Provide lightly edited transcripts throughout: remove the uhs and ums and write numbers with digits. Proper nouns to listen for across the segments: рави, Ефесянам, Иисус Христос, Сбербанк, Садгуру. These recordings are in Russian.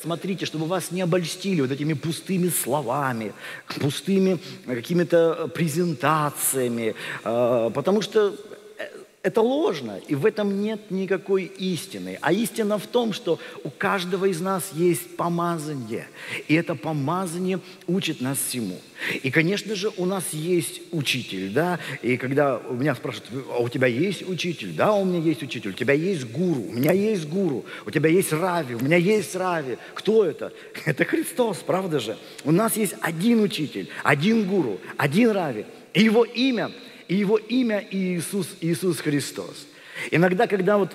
Смотрите, чтобы вас не обольстили вот этими пустыми словами, пустыми какими-то презентациями, потому что это ложно, и в этом нет никакой истины. А истина в том, что у каждого из нас есть помазание, и это помазание учит нас всему. И, конечно же, у нас есть учитель, да, и когда у меня спрашивают, а у тебя есть учитель? Да, у меня есть учитель. У тебя есть гуру? У меня есть гуру. У тебя есть рави? У меня есть рави. Кто это? Это Христос, правда же? У нас есть один учитель, один гуру, один рави, и его имя. И его имя Иисус Христос. Иногда, когда вот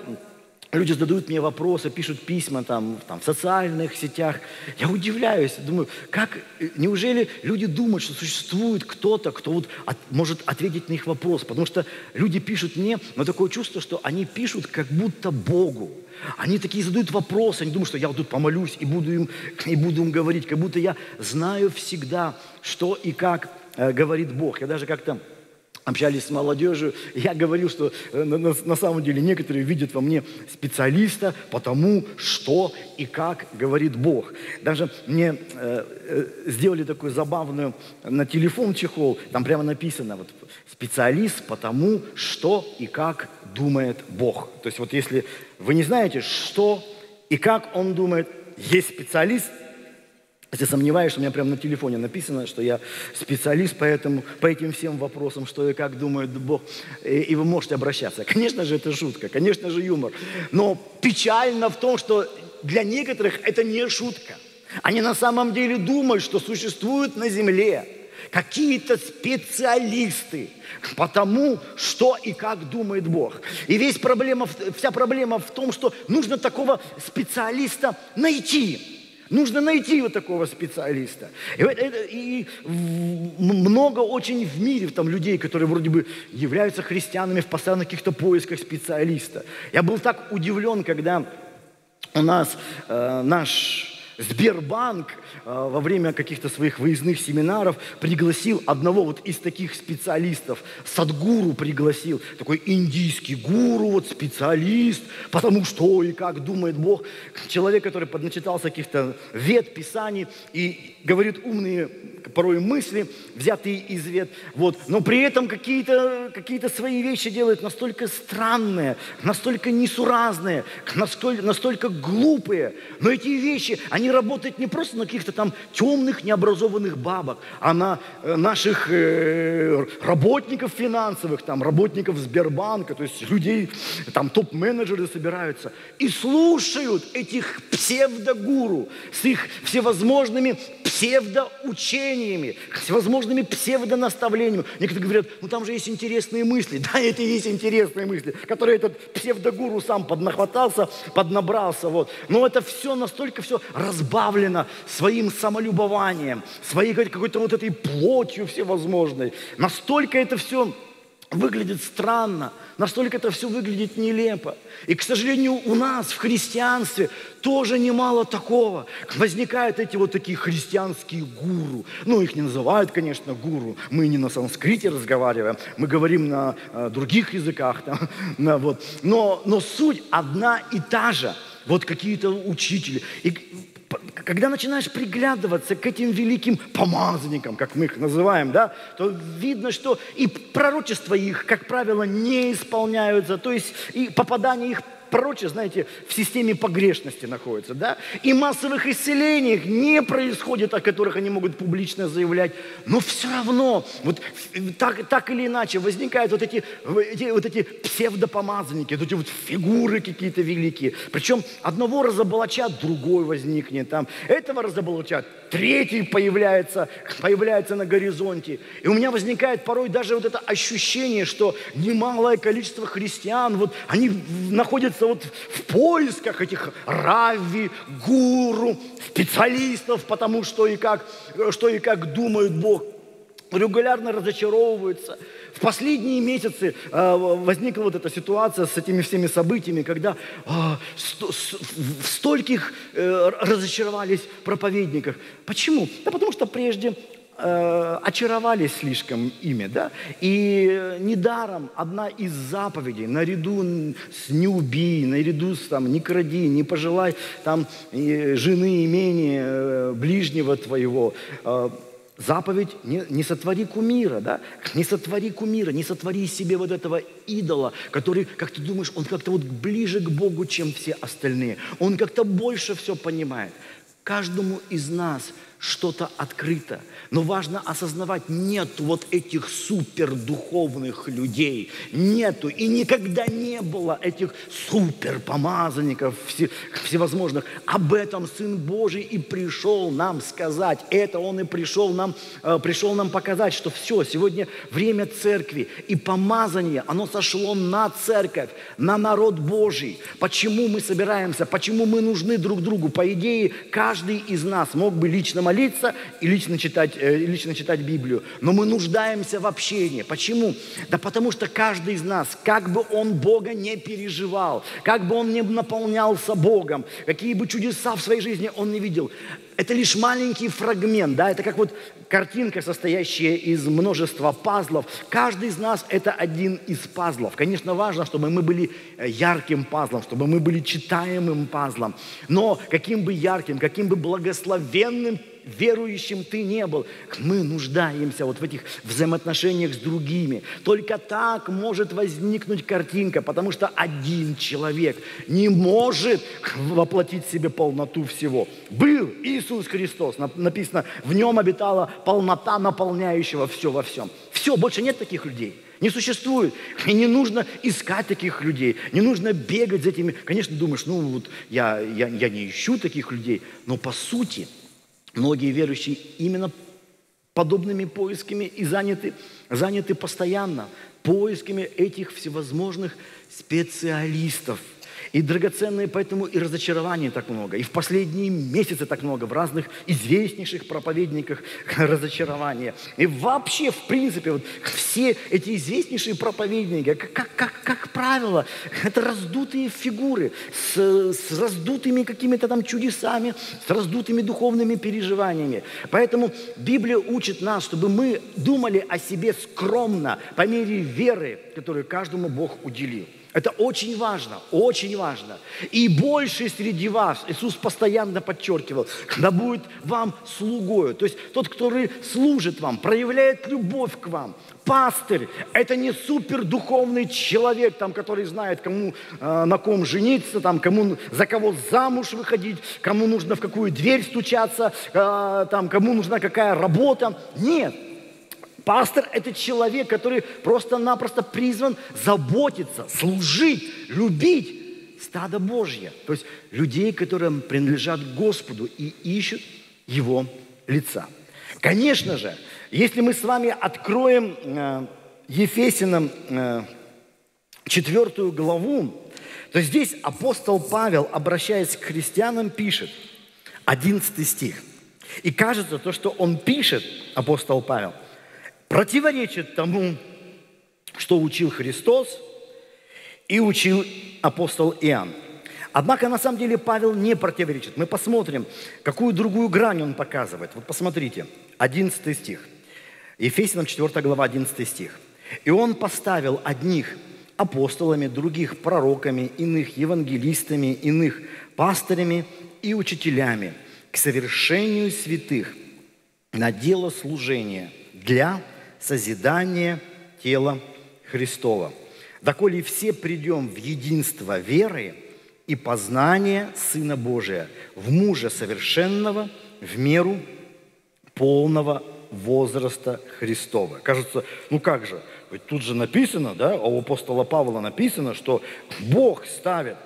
люди задают мне вопросы, пишут письма там, в социальных сетях, я удивляюсь, думаю, неужели люди думают, что существует кто-то, кто вот может ответить на их вопрос? Потому что люди пишут мне, но такое чувство, что они пишут как будто Богу. Они такие задают вопросы, они думают, что я вот тут помолюсь и буду им говорить, как будто я знаю всегда, что и как говорит Бог. Я даже как-то общались с молодежью, я говорил, что на самом деле некоторые видят во мне специалиста по тому, что и как говорит Бог. Даже мне сделали такую забавную на телефон чехол, там прямо написано вот, специалист по тому, что и как думает Бог. То есть вот если вы не знаете, что и как он думает, есть специалист. Если сомневаюсь, что у меня прямо на телефоне написано, что я специалист по этим всем вопросам, что и как думает Бог, и вы можете обращаться. Конечно же, это шутка, конечно же, юмор. Но печально в том, что для некоторых это не шутка. Они на самом деле думают, что существуют на земле какие-то специалисты по тому, что и как думает Бог. И вся проблема в том, что нужно такого специалиста найти. Нужно найти вот такого специалиста. И много очень в мире там людей, которые вроде бы являются христианами в постоянных каких-то поисках специалиста. Я был так удивлен, когда у нас наш Сбербанк во время каких-то своих выездных семинаров пригласил одного вот из таких специалистов, Садгуру пригласил, такой индийский гуру, вот специалист, потому что и как думает Бог. Человек, который подначитался каких-то вед, писаний и говорит умные порой мысли, взятые из вед, вот, но при этом какие-то свои вещи делает настолько странные, настолько несуразные, настолько глупые, но эти вещи, они работают не просто на каких-то там темных, необразованных бабок, а на наших работников финансовых, там, работников Сбербанка, то есть людей, там, топ-менеджеры собираются и слушают этих псевдогуру с их всевозможными псевдоучениями, всевозможными псевдонаставлениями. Некоторые говорят, ну там же есть интересные мысли. Да, это и есть интересные мысли, которые этот псевдогуру сам поднахватался, поднабрался. Вот. Но это все настолько все разбавлено своим самолюбованием, своей какой-то вот этой плотью всевозможной. Настолько это все выглядит странно, настолько это все выглядит нелепо. И, к сожалению, у нас в христианстве тоже немало такого. Возникают эти вот такие христианские гуру. Ну, их не называют, конечно, гуру. Мы не на санскрите разговариваем, мы говорим на других языках. Там, вот. Но суть одна и та же. Вот какие-то учители. И когда начинаешь приглядываться к этим великим помазанникам, как мы их называем, да, то видно, что и пророчества их, как правило, не исполняются. То есть и попадание их пророчеств, знаете, в системе погрешности находится, да. И массовых исцелений не происходит, о которых они могут публично заявлять. Но все равно, вот так или иначе, возникают вот эти псевдопомазанники, вот эти вот фигуры какие-то великие. Причем одного разоблачат, другой возникнет там. Этого разоблачат, третий появляется на горизонте. И у меня возникает порой даже вот это ощущение, что немалое количество христиан, вот они находятся вот в поисках этих рави, гуру, специалистов, потому что и как думает Бог, регулярно разочаровываются. В последние месяцы возникла вот эта ситуация с этими всеми событиями, когда в стольких разочаровались проповедниках. Почему? Да потому что прежде очаровались слишком ими, да? И недаром одна из заповедей, наряду с «не убей», наряду с там, «не кради», «не пожелай там, жены, имения ближнего твоего», заповедь «не сотвори кумира», да? «Не сотвори кумира», не сотвори себе вот этого идола, который, как ты думаешь, он как-то вот ближе к Богу, чем все остальные. Он как-то больше все понимает. Каждому из нас что-то открыто. Но важно осознавать, нет вот этих супердуховных людей. Нету и никогда не было этих суперпомазанников всевозможных. Об этом Сын Божий и пришел нам сказать. Это Он и пришел нам показать, что все, сегодня время церкви. И помазание, оно сошло на церковь, на народ Божий. Почему мы собираемся? Почему мы нужны друг другу? По идее, каждый из нас мог бы лично молиться и лично читать Библию. Но мы нуждаемся в общении. Почему? Да потому что каждый из нас, как бы он Бога не переживал, как бы он не наполнялся Богом, какие бы чудеса в своей жизни он не видел, это лишь маленький фрагмент, да, это как вот картинка, состоящая из множества пазлов. Каждый из нас – это один из пазлов. Конечно, важно, чтобы мы были ярким пазлом, чтобы мы были читаемым пазлом. Но каким бы ярким, каким бы благословенным верующим ты не был, мы нуждаемся вот в этих взаимоотношениях с другими. Только так может возникнуть картинка, потому что один человек не может воплотить в себе полноту всего. Был Иисус Христос, написано, в нем обитала полнота наполняющего все во всем. Все, больше нет таких людей. Не существует. И не нужно искать таких людей. Не нужно бегать за этими. Конечно, думаешь, ну вот я не ищу таких людей, но по сути... Многие верующие именно подобными поисками и заняты постоянно поисками этих всевозможных специалистов. И драгоценные поэтому и разочарований так много. И в последние месяцы так много в разных известнейших проповедниках разочарования. И вообще, в принципе, вот все эти известнейшие проповедники, как правило, это раздутые фигуры с раздутыми какими-то там чудесами, с раздутыми духовными переживаниями. Поэтому Библия учит нас, чтобы мы думали о себе скромно, по мере веры, которую каждому Бог уделил. Это очень важно, очень важно. И больше среди вас, Иисус постоянно подчеркивал, да будет вам слугою. То есть тот, который служит вам, проявляет любовь к вам. Пастырь – это не супердуховный человек, там, который знает, кому на ком жениться, там, кому, за кого замуж выходить, кому нужно в какую дверь стучаться, там, кому нужна какая работа. Нет. Пастор – это человек, который просто-напросто призван заботиться, служить, любить стадо Божье. То есть людей, которым принадлежат Господу и ищут Его лица. Конечно же, если мы с вами откроем Ефесянам 4 главу, то здесь апостол Павел, обращаясь к христианам, пишет 11 стих. И кажется, то, что он пишет, апостол Павел, противоречит тому, что учил Христос и учил апостол Иоанн. Однако, на самом деле, Павел не противоречит. Мы посмотрим, какую другую грань он показывает. Вот посмотрите, 11 стих. Ефесянам 4 глава, 11 стих. «И он поставил одних апостолами, других пророками, иных евангелистами, иных пастырями и учителями к совершению святых на дело служения для созидание тела Христова. Доколе все придем в единство веры и познание Сына Божия, в мужа совершенного, в меру полного возраста Христова». Кажется, ну как же, ведь тут же написано, да, у апостола Павла написано, что Бог ставит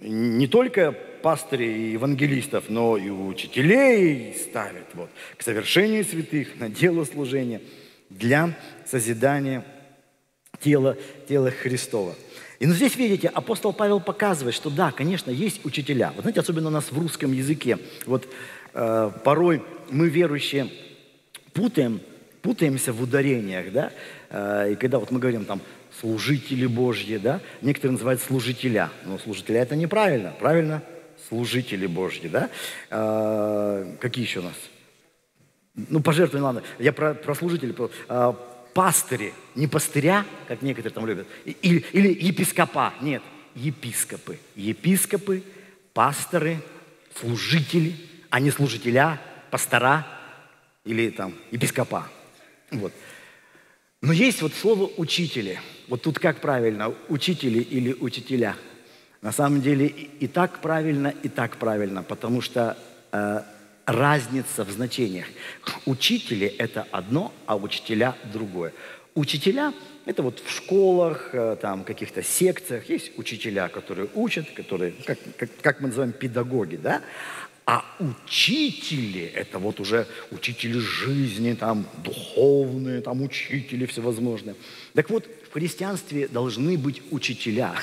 не только пастырей и евангелистов, но и учителей ставит вот, к совершению святых, на дело служения, для созидания тела Христова. И ну, здесь, видите, апостол Павел показывает, что да, конечно, есть учителя. Вот знаете, особенно у нас в русском языке, вот порой мы, верующие, путаемся в ударениях, да, и когда вот мы говорим там, служители Божьи, да? Некоторые называют служителя. Но служителя это неправильно. Правильно? Служители Божьи, да? Какие еще у нас? Ну, пожертвования, ладно. Я про служителей, пастыри, не пастыря, как некоторые там любят, или епископа. Нет, епископы. Епископы, пасторы, служители, а не служителя, пастора или там епископа. Вот. Но есть вот слово «учители». Вот тут как правильно, учители или учителя? На самом деле и так правильно, потому что разница в значениях. Учители – это одно, а учителя – другое. Учителя – это вот в школах, там, каких-то секциях есть учителя, которые учат, которые, как мы называем, педагоги, да? А учители – это вот уже учители жизни, там, духовные, там, учители всевозможные. Так вот, в христианстве должны быть учителя.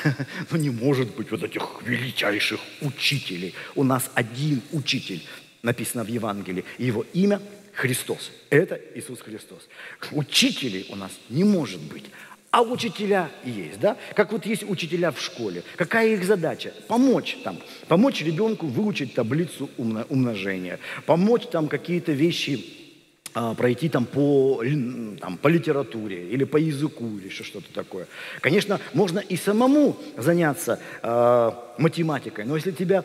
Но не может быть вот этих величайших учителей. У нас один учитель, написано в Евангелии. Его имя – Христос. Это Иисус Христос. Учителей у нас не может быть. А учителя есть, да? Как вот есть учителя в школе. Какая их задача? Помочь там. Помочь ребенку выучить таблицу умножения. Помочь там какие-то вещи пройти там по литературе или по языку, или что-то такое. Конечно, можно и самому заняться математикой, но если тебя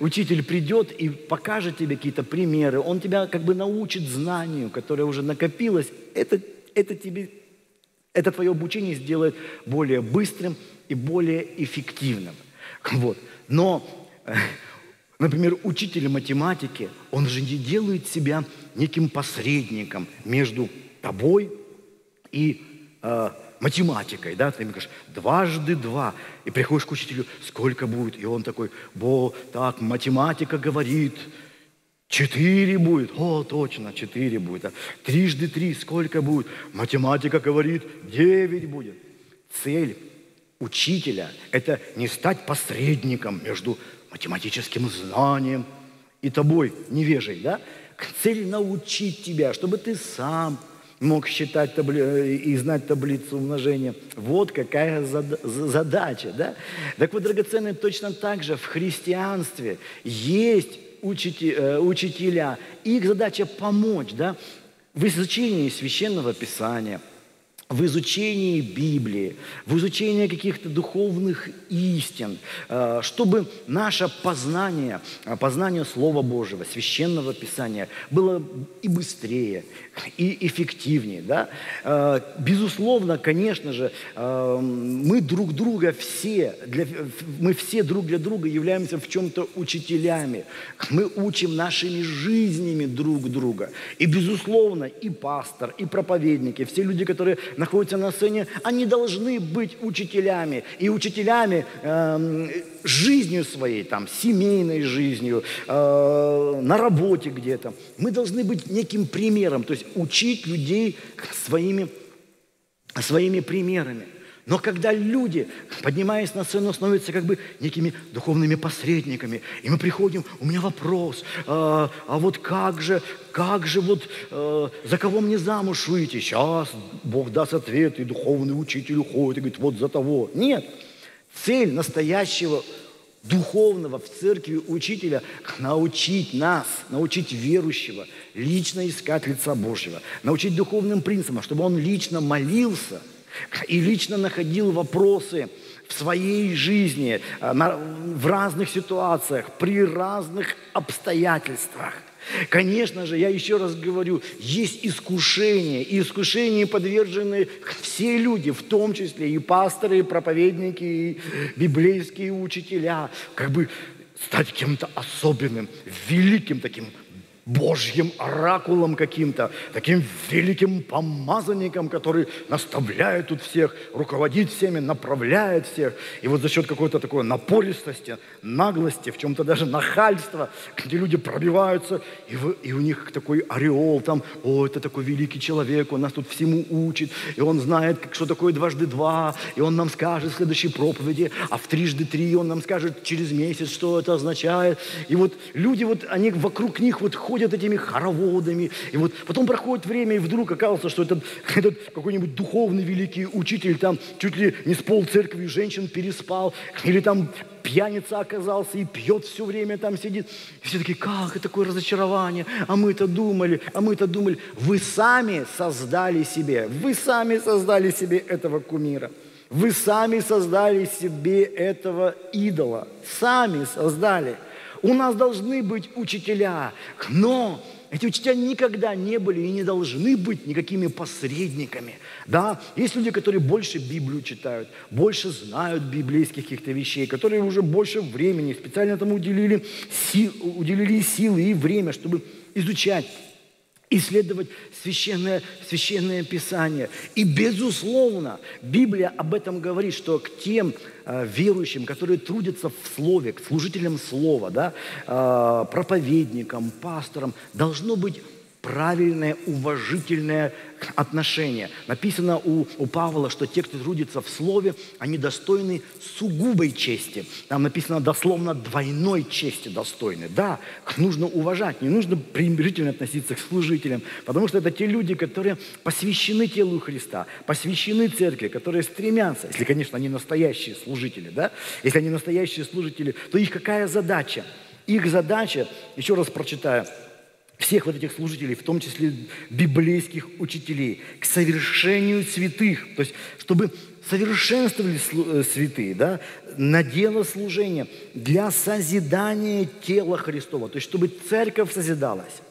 учитель придет и покажет тебе какие-то примеры, он тебя как бы научит знанию, которое уже накопилось, это твое обучение сделает более быстрым и более эффективным. Вот. Но, например, учитель математики, он же не делает себя неким посредником между тобой и математикой. Да? Ты мне говоришь, 2 × 2. И приходишь к учителю, сколько будет? И он такой, так, математика говорит, 4 будет. О, точно, 4 будет. 3 × 3, сколько будет? Математика говорит, 9 будет. Цель учителя – это не стать посредником между математическим знанием и тобой, невежей, да? Цель научить тебя, чтобы ты сам мог считать и знать таблицу умножения. Вот какая задача, да? Так вот, драгоценные, точно так же в христианстве есть учителя. Их задача помочь, да? В изучении Священного Писания, в изучении Библии, в изучении каких-то духовных истин, чтобы наше познание Слова Божьего, Священного Писания было и быстрее, и эффективнее. Да? Безусловно, конечно же, мы все друг для друга являемся в чем-то учителями. Мы учим нашими жизнями друг друга. И, безусловно, и пастор, и проповедник, и все люди, которые находятся на сцене, они должны быть учителями. И учителями жизнью своей, там, семейной жизнью, на работе где-то. Мы должны быть неким примером, то есть учить людей своими примерами. Но когда люди, поднимаясь на сцену, становятся как бы некими духовными посредниками, и мы приходим, у меня вопрос, а вот как же вот, за кого мне замуж выйти? Сейчас Бог даст ответ, и духовный учитель уходит и говорит, вот за того. Нет, цель настоящего духовного в церкви учителя – научить нас, научить верующего лично искать лица Божьего, научить духовным принципам, чтобы он лично молился, и лично находил вопросы в своей жизни, в разных ситуациях, при разных обстоятельствах. Конечно же, я еще раз говорю, есть искушения, и искушения подвержены все люди, в том числе и пасторы, и проповедники, и библейские учителя. Как бы стать кем-то особенным, великим таким Божьим оракулом каким-то, таким великим помазанником, который наставляет тут всех, руководит всеми, направляет всех. И вот за счет какой-то такой напористости, наглости, в чем-то даже нахальства, где люди пробиваются, и у них такой ореол там, о, это такой великий человек, он нас тут всему учит, и он знает, что такое 2 × 2, и он нам скажет в следующей проповеди, а в 3 × 3 он нам скажет через месяц, что это означает. И вот люди, вот они вокруг них вот ходят, ходят этими хороводами. И вот потом проходит время, и вдруг оказывается, что этот какой-нибудь духовный великий учитель там чуть ли не с полцеркви женщин переспал, или там пьяница оказался и пьет все время, там сидит. И все такие, как, такое разочарование, а мы-то думали. Вы сами создали себе этого кумира. Вы сами создали себе этого идола. Сами создали. У нас должны быть учителя, но эти учителя никогда не были и не должны быть никакими посредниками. Да? Есть люди, которые больше Библию читают, больше знают библейских каких-то вещей, которые уже больше времени, специально тому уделили силы и время, чтобы изучать, исследовать священное Писание. И, безусловно, Библия об этом говорит, что к тем верующим, которые трудятся в Слове, к служителям Слова, да, проповедникам, пасторам, должно быть правильное, уважительное отношение. Написано у Павла, что те, кто трудится в Слове, они достойны сугубой чести. Там написано дословно двойной чести достойны. Да, нужно уважать, не нужно пренебрежительно относиться к служителям, потому что это те люди, которые посвящены телу Христа, посвящены церкви, которые стремятся, если, конечно, они настоящие служители, да, если они настоящие служители, то их какая задача? Их задача, еще раз прочитаю, всех вот этих служителей, в том числе библейских учителей, к совершению святых, то есть чтобы совершенствовали святые, да, на дело служения, для созидания тела Христова, то есть чтобы церковь созидалась.